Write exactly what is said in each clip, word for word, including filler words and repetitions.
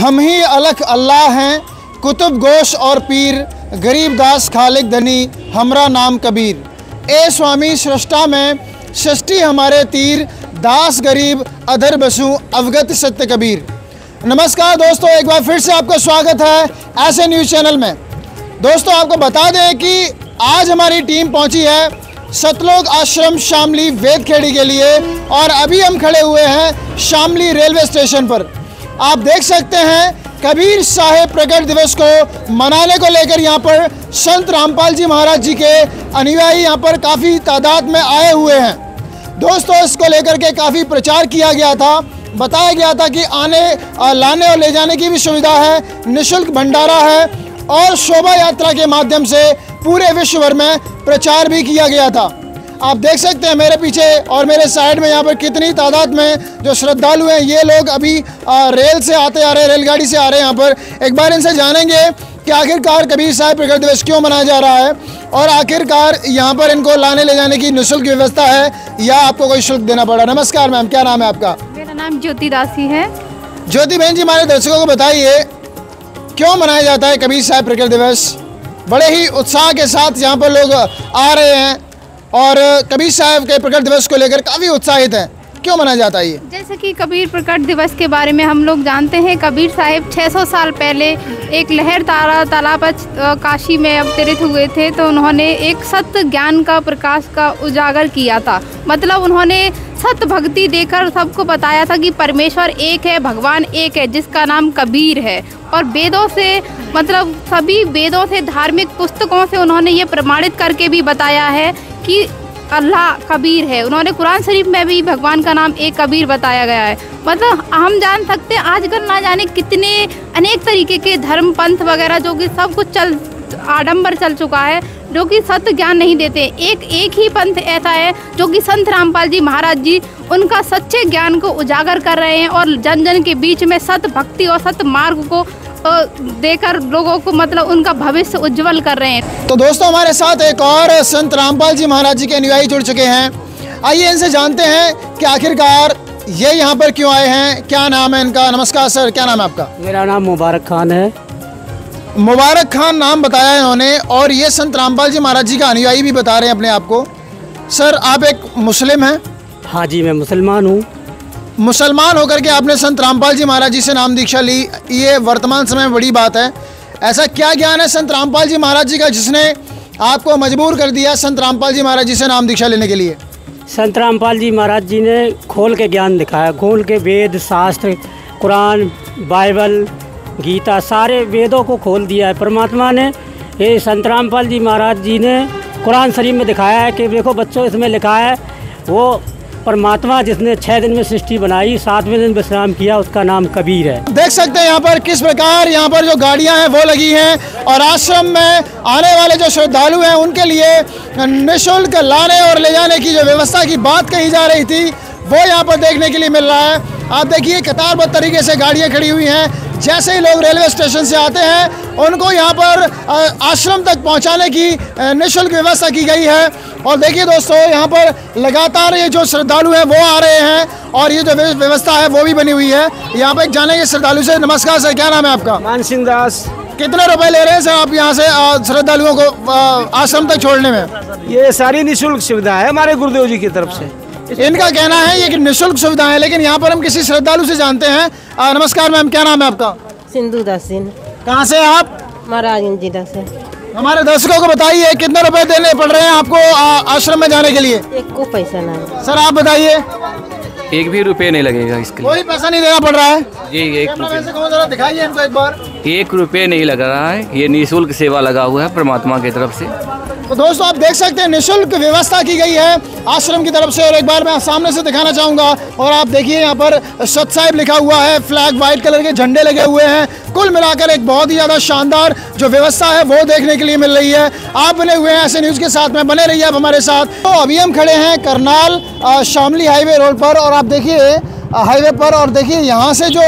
हम ही अलख अल्लाह हैं, कुतुब गोश और पीर, गरीब दास खालिक धनी, हमरा नाम कबीर। ए स्वामी सृष्टा में सृष्टि हमारे तीर, दास गरीब अधर बसूं अवगत सत्य कबीर। नमस्कार दोस्तों, एक बार फिर से आपका स्वागत है ऐसे न्यूज़ चैनल में। दोस्तों आपको बता दें कि आज हमारी टीम पहुंची है सतलोक आश्रम शामली वेदखेड़ी के लिए, और अभी हम खड़े हुए हैं शामली रेलवे स्टेशन पर। आप देख सकते हैं कबीर साहेब प्रकट दिवस को मनाने को लेकर यहाँ पर संत रामपाल जी महाराज जी के अनुयायी यहाँ पर काफ़ी तादाद में आए हुए हैं। दोस्तों इसको लेकर के काफ़ी प्रचार किया गया था, बताया गया था कि आने लाने और ले जाने की भी सुविधा है, निःशुल्क भंडारा है, और शोभा यात्रा के माध्यम से पूरे विश्व भर में प्रचार भी किया गया था। आप देख सकते हैं मेरे पीछे और मेरे साइड में यहाँ पर कितनी तादाद में जो श्रद्धालु हैं, ये लोग अभी रेल से आते आ रहे हैं, रेलगाड़ी से आ रहे हैं। यहाँ पर एक बार इनसे जानेंगे कि आखिरकार कबीर साहेब प्रकट दिवस क्यों मनाया जा रहा है, और आखिरकार यहाँ पर इनको लाने ले जाने की निःशुल्क व्यवस्था है या आपको कोई शुल्क देना पड़ा। नमस्कार मैम, क्या नाम है आपका? मेरा नाम ज्योति दासी है। ज्योति बहन जी, हमारे दर्शकों को बताइए क्यों मनाया जाता है कबीर साहेब प्रकट दिवस? बड़े ही उत्साह के साथ यहाँ पर लोग आ रहे हैं और कबीर साहब के प्रकट दिवस को लेकर काफ़ी उत्साहित हैं, क्यों मनाया जाता है ये? जैसे कि कबीर प्रकट दिवस के बारे में हम लोग जानते हैं, कबीर साहब छह सौ साल पहले एक लहर तारा तालाब काशी में अवतरित हुए थे, तो उन्होंने एक सत्य ज्ञान का प्रकाश का उजागर किया था। मतलब उन्होंने सत्य भक्ति देकर सबको बताया था कि परमेश्वर एक है, भगवान एक है, जिसका नाम कबीर है। और वेदों से, मतलब सभी वेदों से, धार्मिक पुस्तकों से उन्होंने ये प्रमाणित करके भी बताया है कि अल्लाह कबीर है। उन्होंने कुरान शरीफ में भी भगवान का नाम एक कबीर बताया गया है। मतलब हम जान सकते हैं आजकल ना जाने कितने अनेक तरीके के धर्म पंथ वगैरह जो कि सब कुछ चल आडंबर चल चुका है, जो कि सत्य ज्ञान नहीं देते। एक एक ही पंथ ऐसा है जो कि संत रामपाल जी महाराज जी उनका सच्चे ज्ञान को उजागर कर रहे हैं और जन जन के बीच में सत्य भक्ति और सत्य मार्ग को देकर लोगों को, मतलब उनका भविष्य उज्जवल कर रहे हैं। तो दोस्तों हमारे साथ एक और संत रामपाल जी महाराज जी के अनुयायी जुड़ चुके हैं, आइए इनसे जानते हैं कि आखिरकार ये यहाँ पर क्यों आए हैं। क्या नाम है इनका? नमस्कार सर, क्या नाम है आपका? मेरा नाम मुबारक खान है। मुबारक खान नाम बताया इन्होंने, और ये संत रामपाल जी महाराज जी का अनुयायी भी बता रहे हैं अपने आप को। सर आप एक मुस्लिम हैं? हाँ जी, मैं मुसलमान हूँ। मुसलमान होकर के आपने संत रामपाल जी महाराज जी से नाम दीक्षा ली, ये वर्तमान समय में बड़ी बात है। ऐसा क्या ज्ञान है संत रामपाल जी महाराज जी का जिसने आपको मजबूर कर दिया संत रामपाल जी महाराज जी से नाम दीक्षा लेने के लिए? संत रामपाल जी महाराज जी ने खोल के ज्ञान दिखाया, खोल के वेद शास्त्र, कुरान, बाइबल, गीता, सारे वेदों को खोल दिया है परमात्मा ने। ये संत रामपाल जी महाराज जी ने कुरान शरीफ में दिखाया है कि देखो बच्चों इसमें लिखा है, वो परमात्मा जिसने छह दिन में सृष्टि बनाई, सातवें दिन विश्राम किया, उसका नाम कबीर है। देख सकते हैं यहाँ पर किस प्रकार यहाँ पर जो गाड़ियाँ हैं वो लगी हैं, और आश्रम में आने वाले जो श्रद्धालु हैं उनके लिए निःशुल्क लाने और ले जाने की जो व्यवस्था की बात कही जा रही थी वो यहाँ पर देखने के लिए मिल रहा है। आप देखिए कतारबद्ध तरीके से गाड़ियाँ खड़ी हुई हैं, जैसे ही लोग रेलवे स्टेशन से आते हैं उनको यहाँ पर आश्रम तक पहुँचाने की निःशुल्क व्यवस्था की गई है। और देखिए दोस्तों यहाँ पर लगातार ये जो श्रद्धालु हैं वो आ रहे हैं, और ये जो व्यवस्था है वो भी बनी हुई है। यहाँ पर जानेंगे श्रद्धालु से। नमस्कार सर, क्या नाम है आपका? मान सिंह दास। कितने रुपए ले रहे हैं सर आप यहाँ से श्रद्धालुओं को आश्रम तक छोड़ने में? ये सारी निःशुल्क सुविधा है हमारे गुरुदेव जी की तरफ से। इनका कहना है ये कि निःशुल्क सुविधा है, लेकिन यहाँ पर हम किसी श्रद्धालु से जानते हैं। नमस्कार मैम, क्या नाम है आपका? सिंधु दास। कहाँ से आप? महाराजगंज जिला से। हमारे दर्शकों को बताइए कितने रुपए देने पड़ रहे हैं आपको आश्रम में जाने के लिए? एक को पैसा नहीं। सर आप बताइए। एक भी रुपए नहीं लगेगा इसके लिए, कोई पैसा नहीं देना पड़ रहा है जी। एक दिखाइए हमको एक बार। एक रुपये नहीं लग रहा है, ये निःशुल्क सेवा लगा हुआ है परमात्मा की तरफ से। तो दोस्तों आप देख सकते हैं निःशुल्क व्यवस्था की गई है आश्रम की तरफ से। और एक बार मैं सामने से दिखाना चाहूँगा, और आप देखिए यहाँ पर सत साहिब लिखा हुआ है, फ्लैग वाइट कलर के झंडे लगे हुए हैं। कुल मिलाकर एक बहुत ही ज़्यादा शानदार जो व्यवस्था है वो देखने के लिए मिल रही है। आप बने हुए हैं ऐसे न्यूज़ के साथ में, बने रहिए आप हमारे साथ। तो अभी हम खड़े हैं करनाल शामली हाईवे रोड पर, और आप देखिए हाईवे पर, और देखिए यहाँ से जो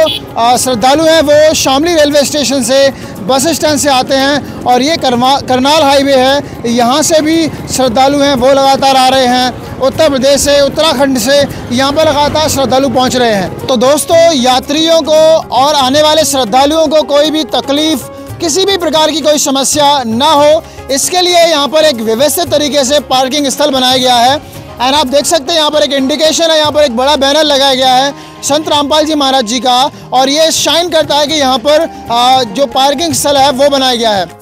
श्रद्धालु हैं वो शामली रेलवे स्टेशन से बस स्टैंड से आते हैं, और ये करनाल हाईवे है, यहाँ से भी श्रद्धालु हैं वो लगातार आ रहे हैं। उत्तर प्रदेश से, उत्तराखंड से यहाँ पर लगातार श्रद्धालु पहुँच रहे हैं। तो दोस्तों, यात्रियों को और आने वाले श्रद्धालुओं को कोई भी तकलीफ, किसी भी प्रकार की कोई समस्या ना हो, इसके लिए यहाँ पर एक व्यवस्थित तरीके से पार्किंग स्थल बनाया गया है। एंड आप देख सकते हैं यहाँ पर एक इंडिकेशन है, यहाँ पर एक बड़ा बैनर लगाया गया है संत रामपाल जी महाराज जी का, और ये शाइन करता है कि यहाँ पर आ, जो पार्किंग स्थल है वो बनाया गया है।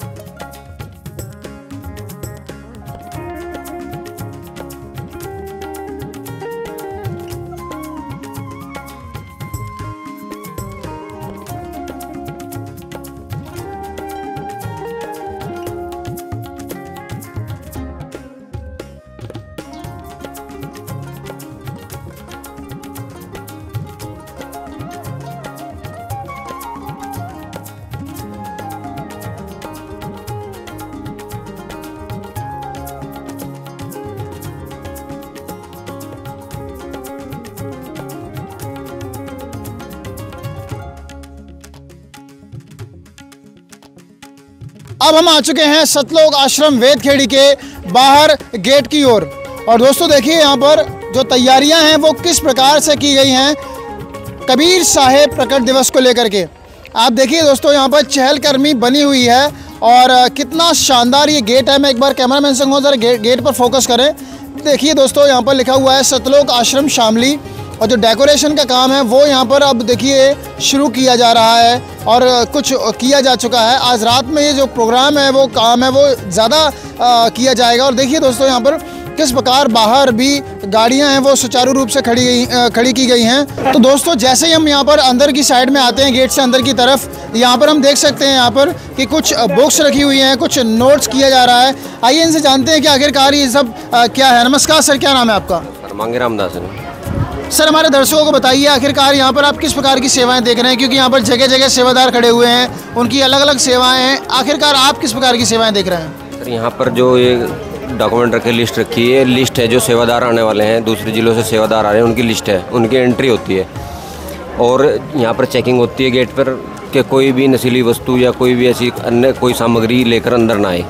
अब हम आ चुके हैं सतलोक आश्रम वेदखेड़ी के बाहर गेट की ओर, और, और दोस्तों देखिए यहाँ पर जो तैयारियां हैं वो किस प्रकार से की गई हैं कबीर साहेब प्रकट दिवस को लेकर के। आप देखिए दोस्तों, यहाँ पर चहलकर्मी बनी हुई है और कितना शानदार ये गेट है। मैं एक बार कैमरामैन से कहूँ, जरा गे, गेट पर फोकस करें। देखिए दोस्तों, यहाँ पर लिखा हुआ है सतलोक आश्रम शामली, और जो डेकोरेशन का काम है वो यहाँ पर अब देखिए शुरू किया जा रहा है और कुछ किया जा चुका है। आज रात में ये जो प्रोग्राम है, वो काम है, वो ज़्यादा किया जाएगा। और देखिए दोस्तों, यहाँ पर किस प्रकार बाहर भी गाड़ियाँ हैं वो सुचारू रूप से खड़ी गई खड़ी की गई हैं। तो दोस्तों, जैसे ही हम यहाँ पर अंदर की साइड में आते हैं, गेट से अंदर की तरफ, यहाँ पर हम देख सकते हैं यहाँ पर कि कुछ बुक्स रखी हुई हैं, कुछ नोट्स किया जा रहा है। आइए इनसे जानते हैं कि आखिरकार ये सब क्या है। नमस्कार सर, क्या नाम है आपका? मांगेराम दास। सर, हमारे दर्शकों को बताइए आखिरकार यहाँ पर आप किस प्रकार की सेवाएं देख रहे हैं, क्योंकि यहाँ पर जगह जगह सेवादार खड़े हुए हैं, उनकी अलग अलग सेवाएं हैं। आखिरकार आप किस प्रकार की सेवाएं देख रहे हैं? सर, यहाँ पर जो ये डॉक्यूमेंट रखे, लिस्ट रखी है, लिस्ट है जो सेवादार आने वाले हैं, दूसरे जिलों से सेवादार आ रहे हैं, उनकी लिस्ट है, उनकी एंट्री होती है। और यहाँ पर चेकिंग होती है गेट पर कि कोई भी नशीली वस्तु या कोई भी ऐसी अन्य कोई सामग्री लेकर अंदर ना आए।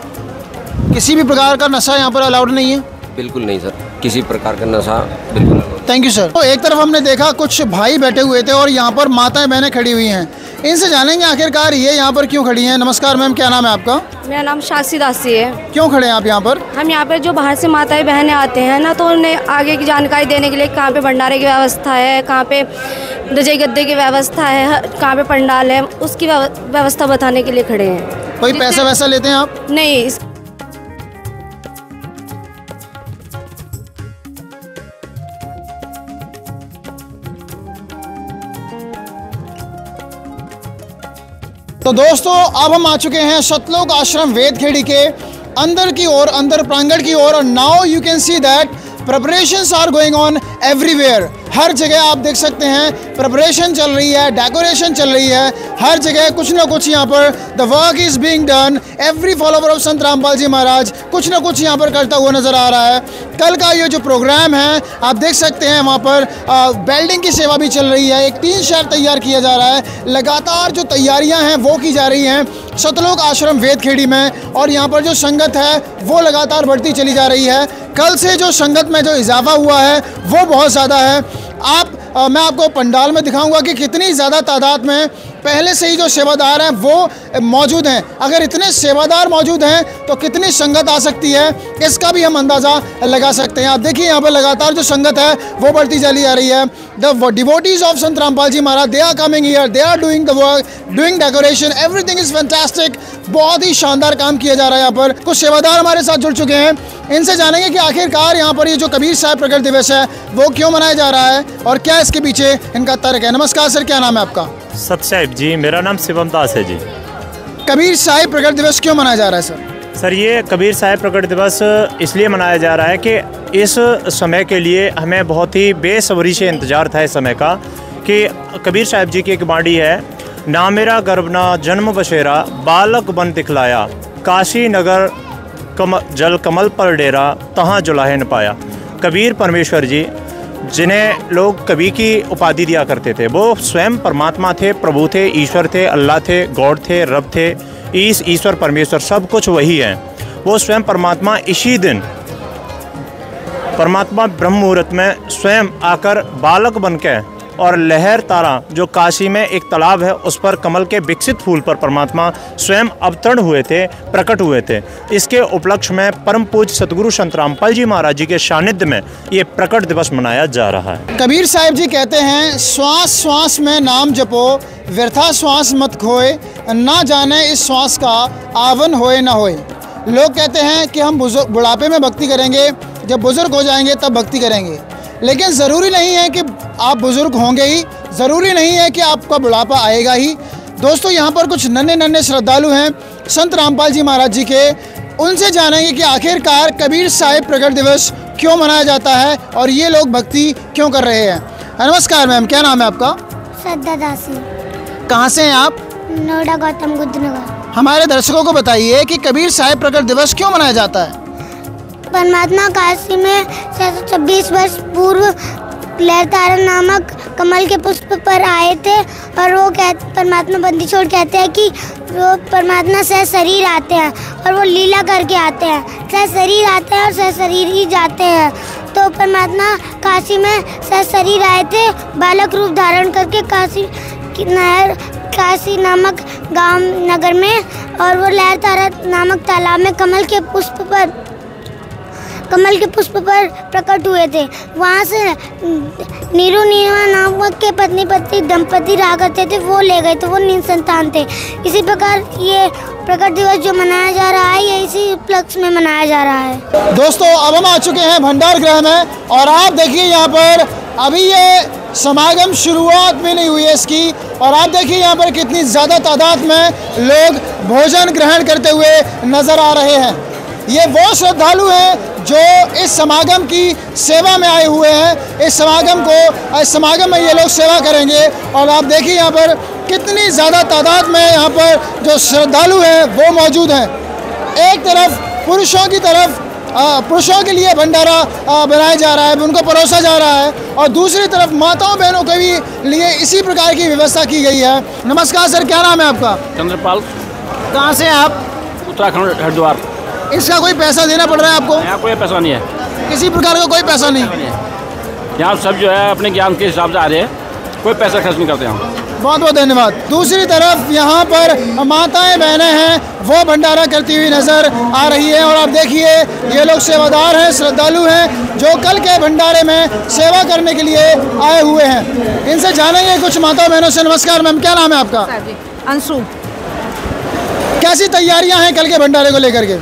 किसी भी प्रकार का नशा यहाँ पर अलाउड नहीं है? बिल्कुल नहीं सर, किसी प्रकार का नशा बिल्कुल। Thank you sir. तो एक तरफ हमने देखा कुछ भाई बैठे हुए थे और यहाँ पर माताएं बहनें खड़ी हुई हैं। इनसे जानेंगे आखिरकार ये यहाँ पर क्यों खड़ी हैं। नमस्कार मैम, क्या नाम है आपका? मेरा नाम शासी दासी है। क्यों खड़े हैं आप यहाँ पर? हम यहाँ पर जो बाहर से माताएं बहनें आते हैं ना, तो उन्हें आगे की जानकारी देने के लिए कहाँ पे भंडारे की व्यवस्था है, कहाँ पे रजाई गद्दे की व्यवस्था है, कहाँ पे पंडाल है, उसकी व्यवस्था बताने के लिए खड़े हैं। कोई पैसा वैसा लेते हैं आप? नहीं। तो दोस्तों, अब हम आ चुके हैं सतलोक आश्रम वेदखेड़ी के अंदर की ओर, अंदर प्रांगण की ओर। Now you can see that preparations are going on everywhere. हर जगह आप देख सकते हैं प्रिपरेशन चल रही है, डेकोरेशन चल रही है, हर जगह कुछ ना कुछ यहाँ पर the work is being done. Every follower of Sant Rampal ji महाराज कुछ ना कुछ यहाँ पर करता हुआ नजर आ रहा है। कल का ये जो प्रोग्राम है आप देख सकते हैं वहाँ पर वेल्डिंग की सेवा भी चल रही है, एक टीन शेड तैयार किया जा रहा है। लगातार जो तैयारियाँ हैं वो की जा रही हैं सतलोक आश्रम वेदखेड़ी में, और यहाँ पर जो संगत है वो लगातार बढ़ती चली जा रही है। कल से जो संगत में जो इजाफा हुआ है वो बहुत ज़्यादा है। आप आ, मैं आपको पंडाल में दिखाऊंगा कि कितनी ज़्यादा तादाद में पहले से ही जो सेवादार हैं वो मौजूद हैं। अगर इतने सेवादार मौजूद हैं तो कितनी संगत आ सकती है, इसका भी हम अंदाज़ा लगा सकते हैं। आप देखिए यहाँ पर लगातार जो संगत है वो बढ़ती चली जा रही है। The devotees of Sant Rampal ji Maharaj, they are coming here, they are doing the work, doing decoration, everything is fantastic. बहुत ही शानदार काम किया जा रहा है यहाँ पर। कुछ सेवादार हमारे साथ जुड़ चुके हैं, इनसे जानेंगे कि आखिरकार यहाँ पर ये जो कबीर साहब प्रकट दिवस है वो क्यों मनाया जा रहा है और क्या इसके पीछे इनका तर्क है। नमस्कार सर, क्या नाम है आपका? सत साहिब जी, मेरा नाम शिवम दास है जी। कबीर साहिब प्रकट दिवस क्यों मनाया जा रहा है सर? सर, ये कबीर साहिब प्रकट दिवस इसलिए मनाया जा रहा है कि इस समय के लिए हमें बहुत ही बेसब्री से इंतज़ार था इस समय का, कि कबीर साहिब जी की एक बाणी है, ना मेरा गर्भ ना जन्म बसेरा, बालक बन दिखलाया, काशी नगर कम, जल कमल पर डेरा, तहाँ जुलाहे न पाया। कबीर परमेश्वर जी, जिन्हें लोग कवि की उपाधि दिया करते थे, वो स्वयं परमात्मा थे, प्रभु थे, ईश्वर थे, अल्लाह थे, गॉड थे, रब थे, ईश, ईश्वर, परमेश्वर, सब कुछ वही हैं। वो स्वयं परमात्मा इसी दिन परमात्मा ब्रह्म मुहूर्त में स्वयं आकर बालक बनकर और लहर तारा जो काशी में एक तालाब है उस पर कमल के विकसित फूल पर परमात्मा स्वयं अवतरण हुए थे, प्रकट हुए थे। इसके उपलक्ष्य में परम पूज्य सतगुरु संत रामपाल जी महाराज जी के सानिध्य में ये प्रकट दिवस मनाया जा रहा है। कबीर साहिब जी कहते हैं, श्वास श्वास में नाम जपो, व्यर्था श्वास मत खोए, ना जाने इस श्वास का आवन होए ना होए। लोग कहते हैं कि हम बुढ़ापे में भक्ति करेंगे, जब बुजुर्ग हो जाएंगे तब भक्ति करेंगे, लेकिन ज़रूरी नहीं है कि आप बुज़ुर्ग होंगे ही, ज़रूरी नहीं है कि आपका बुढ़ापा आएगा ही। दोस्तों, यहाँ पर कुछ नन्हे नन्हे श्रद्धालु हैं संत रामपाल जी महाराज जी के, उनसे जानेंगे कि आखिरकार कबीर साहिब प्रकट दिवस क्यों मनाया जाता है और ये लोग भक्ति क्यों कर रहे हैं। नमस्कार मैम, क्या नाम है आपका? श्रद्धा दासी। कहाँ से हैं आप? नोएडा, गौतम बुद्ध नगर। हमारे दर्शकों को बताइए कि कबीर साहिब प्रकट दिवस क्यों मनाया जाता है? परमात्मा काशी में छह सौ छब्बीस वर्ष पूर्व लहर तारा नामक कमल के पुष्प पर आए थे और वो कहते, परमात्मा बंदी छोड़ कहते हैं कि वो परमात्मा सह शरीर आते हैं और वो लीला करके आते हैं, सह शरीर आते हैं और सह शरीर ही जाते हैं। तो परमात्मा काशी में सह शरीर आए थे, बालक रूप धारण करके काशी की नहर काशी नामक गांव नगर में, और वो लहर तारा नामक तालाब में कमल के पुष्प पर कमल के पुष्प पर प्रकट हुए थे। वहाँ से नीरू नीरा नामक के पत्नी पति दंपति रहा करते थे, वो ले गए, तो वो निसंतान थे। इसी प्रकार ये प्रकट दिवस जो मनाया जा रहा है, ये इसी उपलक्ष्य में मनाया जा रहा है। दोस्तों, अब हम आ चुके हैं भंडार गृह में और आप देखिए यहाँ पर अभी ये समागम शुरुआत भी नहीं हुई है इसकी, और आप देखिए यहाँ पर कितनी ज़्यादा तादाद में लोग भोजन ग्रहण करते हुए नजर आ रहे हैं। ये वो श्रद्धालु हैं जो इस समागम की सेवा में आए हुए हैं, इस समागम को इस समागम में ये लोग सेवा करेंगे। और आप देखिए यहाँ पर कितनी ज़्यादा तादाद में यहाँ पर जो श्रद्धालु हैं वो मौजूद हैं। एक तरफ पुरुषों की तरफ पुरुषों के लिए भंडारा बनाया जा रहा है, उनको परोसा जा रहा है, और दूसरी तरफ माताओं बहनों के भी लिए इसी प्रकार की व्यवस्था की गई है। नमस्कार सर, क्या नाम है आपका? चंद्रपाल। कहाँ से हैं आप? उत्तराखंड, हरिद्वार। इसका कोई पैसा देना पड़ रहा है आपको? यहाँ कोई पैसा नहीं है, किसी प्रकार का कोई पैसा नहीं है। यहाँ सब जो है अपने ज्ञान के हिसाब से आ रहे हैं, कोई पैसा खर्च नहीं करते हम। बहुत बहुत धन्यवाद। दूसरी तरफ यहाँ पर माताएं बहनें हैं, वो भंडारा करती हुई नज़र आ रही है। और आप देखिए ये लोग सेवादार हैं, श्रद्धालु हैं, जो कल के भंडारे में सेवा करने के लिए आए हुए हैं। इनसे जानेंगे कुछ माता बहनों से। नमस्कार मैम, क्या नाम है आपका? अंशु। कैसी तैयारियाँ हैं कल के भंडारे को लेकर के?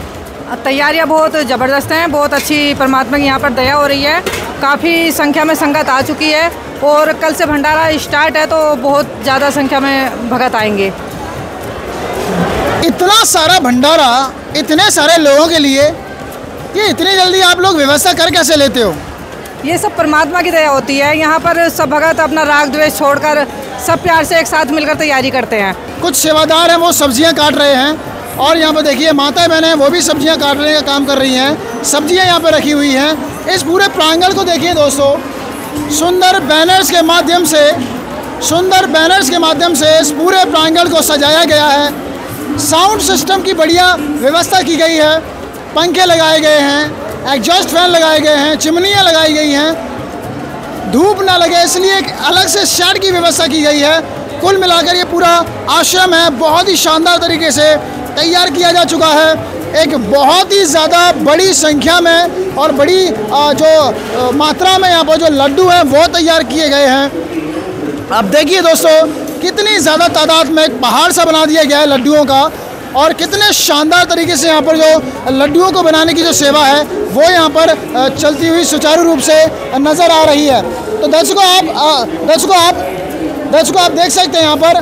तैयारियां बहुत ज़बरदस्त हैं, बहुत अच्छी परमात्मा की यहाँ पर दया हो रही है, काफ़ी संख्या में संगत आ चुकी है और कल से भंडारा स्टार्ट है तो बहुत ज़्यादा संख्या में भगत आएंगे। इतना सारा भंडारा इतने सारे लोगों के लिए, ये इतनी जल्दी आप लोग व्यवस्था कर कैसे लेते हो? ये सब परमात्मा की दया होती है। यहाँ पर सब भगत अपना राग द्वेष छोड़कर सब प्यार से एक साथ मिलकर तैयारी करते हैं। कुछ सेवादार हैं वो सब्जियाँ काट रहे हैं, और यहाँ पर देखिए माताएं बहनें वो भी सब्जियाँ काटने का काम कर रही हैं, सब्जियाँ यहाँ पर रखी हुई हैं। इस पूरे प्रांगण को देखिए दोस्तों, सुंदर बैनर्स के माध्यम से सुंदर बैनर्स के माध्यम से इस पूरे प्रांगण को सजाया गया है। साउंड सिस्टम की बढ़िया व्यवस्था की गई है, पंखे लगाए गए हैं, एग्जॉस्ट फैन लगाए गए हैं, चिमनियाँ लगाई गई हैं, धूप ना लगे इसलिए एक अलग से शेड की व्यवस्था की गई है। कुल मिलाकर ये पूरा आश्रम है बहुत ही शानदार तरीके से तैयार किया जा चुका है। एक बहुत ही ज़्यादा बड़ी संख्या में और बड़ी जो मात्रा में यहाँ पर जो लड्डू हैं वो तैयार किए गए हैं। अब देखिए दोस्तों कितनी ज़्यादा तादाद में एक पहाड़ सा बना दिया गया है लड्डुओं का, और कितने शानदार तरीके से यहाँ पर जो लड्डुओं को बनाने की जो सेवा है वो यहाँ पर चलती हुई सुचारू रूप से नज़र आ रही है। तो दर्शकों आप दर्शकों आप दर्शकों आप देख सकते हैं यहाँ पर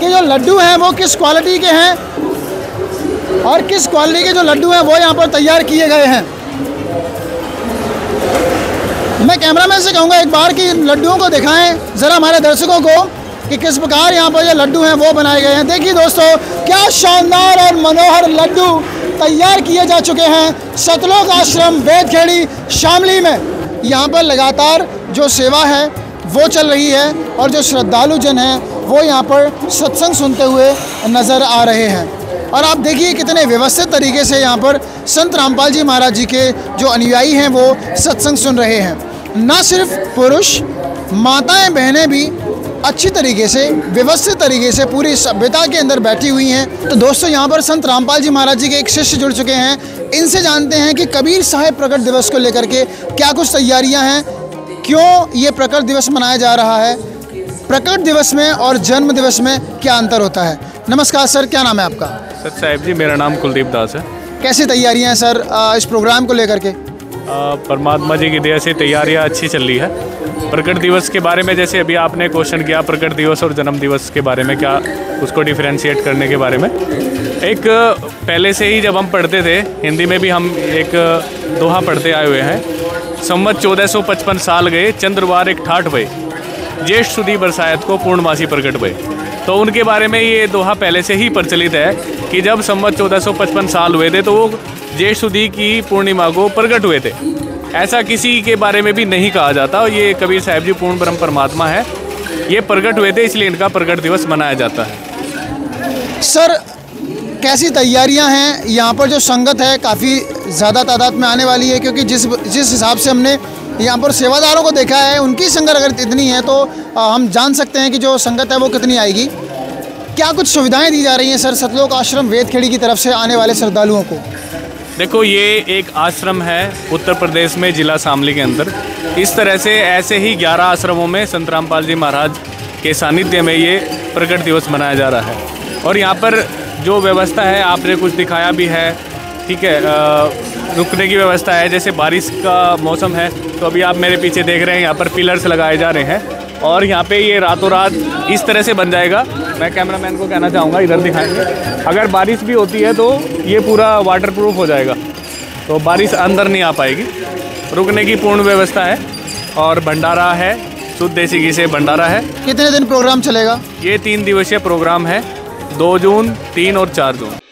कि जो लड्डू हैं वो किस क्वालिटी के हैं और किस क्वालिटी के जो लड्डू हैं वो यहाँ पर तैयार किए गए हैं। मैं कैमरामैन से कहूँगा एक बार कि लड्डुओं को दिखाएं ज़रा हमारे दर्शकों को कि किस प्रकार यहाँ पर ये यह लड्डू हैं वो बनाए गए हैं। देखिए दोस्तों क्या शानदार और मनोहर लड्डू तैयार किए जा चुके हैं सतलोक आश्रम वेदखेड़ी शामली में। यहाँ पर लगातार जो सेवा है वो चल रही है और जो श्रद्धालु जन हैं वो यहाँ पर सत्संग सुनते हुए नज़र आ रहे हैं। और आप देखिए कितने व्यवस्थित तरीके से यहाँ पर संत रामपाल जी महाराज जी के जो अनुयायी हैं वो सत्संग सुन रहे हैं। ना सिर्फ पुरुष, माताएं बहनें भी अच्छी तरीके से व्यवस्थित तरीके से पूरी सभ्यता के अंदर बैठी हुई हैं। तो दोस्तों यहाँ पर संत रामपाल जी महाराज जी के एक शिष्य जुड़ चुके हैं, इनसे जानते हैं कि कबीर साहिब प्रकट दिवस को लेकर के क्या कुछ तैयारियाँ हैं, क्यों ये प्रकट दिवस मनाया जा रहा है, प्रकट दिवस में और जन्म दिवस में क्या अंतर होता है। नमस्कार सर, क्या नाम है आपका? सर साहिब जी, मेरा नाम कुलदीप दास है। कैसी तैयारियां हैं सर इस प्रोग्राम को लेकर के? परमात्मा जी की दया से तैयारियां अच्छी चल रही है। प्रकट दिवस के बारे में जैसे अभी आपने क्वेश्चन किया, प्रकट दिवस और जन्म दिवस के बारे में क्या उसको डिफ्रेंशिएट करने के बारे में, एक पहले से ही जब हम पढ़ते थे हिंदी में भी हम एक दोहा पढ़ते आए हुए हैं। संवत चौदह सौ पचपन साल गए, चंद्रवार एक ठाठ भये, ज्येष्ठ सुदी बरसायत को पूर्णमासी प्रकट भई। तो उनके बारे में ये दोहा पहले से ही प्रचलित है कि जब संवत चौदह सौ पचपन साल हुए थे तो वो ज्येष्ठ सुदी की पूर्णिमा को प्रकट हुए थे। ऐसा किसी के बारे में भी नहीं कहा जाता और ये कबीर साहिब जी पूर्ण ब्रह्म परमात्मा है, ये प्रकट हुए थे, इसलिए इनका प्रकट दिवस मनाया जाता है। सर कैसी तैयारियां हैं? यहाँ पर जो संगत है काफ़ी ज़्यादा तादाद में आने वाली है, क्योंकि जिस जिस हिसाब से हमने यहाँ पर सेवादारों को देखा है उनकी संगत अगर इतनी है तो हम जान सकते हैं कि जो संगत है वो कितनी आएगी। क्या कुछ सुविधाएं दी जा रही हैं सर सतलोक आश्रम वेदखेड़ी की तरफ से आने वाले श्रद्धालुओं को? देखो, ये एक आश्रम है उत्तर प्रदेश में जिला शामली के अंदर। इस तरह से ऐसे ही ग्यारह आश्रमों में संत रामपाल जी महाराज के सानिध्य में ये प्रकट दिवस मनाया जा रहा है। और यहाँ पर जो व्यवस्था है आपने कुछ दिखाया भी है, ठीक है, आ, रुकने की व्यवस्था है। जैसे बारिश का मौसम है तो अभी आप मेरे पीछे देख रहे हैं यहाँ पर पिलर्स लगाए जा रहे हैं और यहाँ पे ये रातों रात इस तरह से बन जाएगा। मैं कैमरामैन को कहना चाहूँगा इधर दिखाएंगे, अगर बारिश भी होती है तो ये पूरा वाटरप्रूफ हो जाएगा, तो बारिश अंदर नहीं आ पाएगी। रुकने की पूर्ण व्यवस्था है और भंडारा है, शुद्ध देसी घी से भंडारा है। कितने दिन प्रोग्राम चलेगा? ये तीन दिवसीय प्रोग्राम है, दो जून, तीन और चार जून।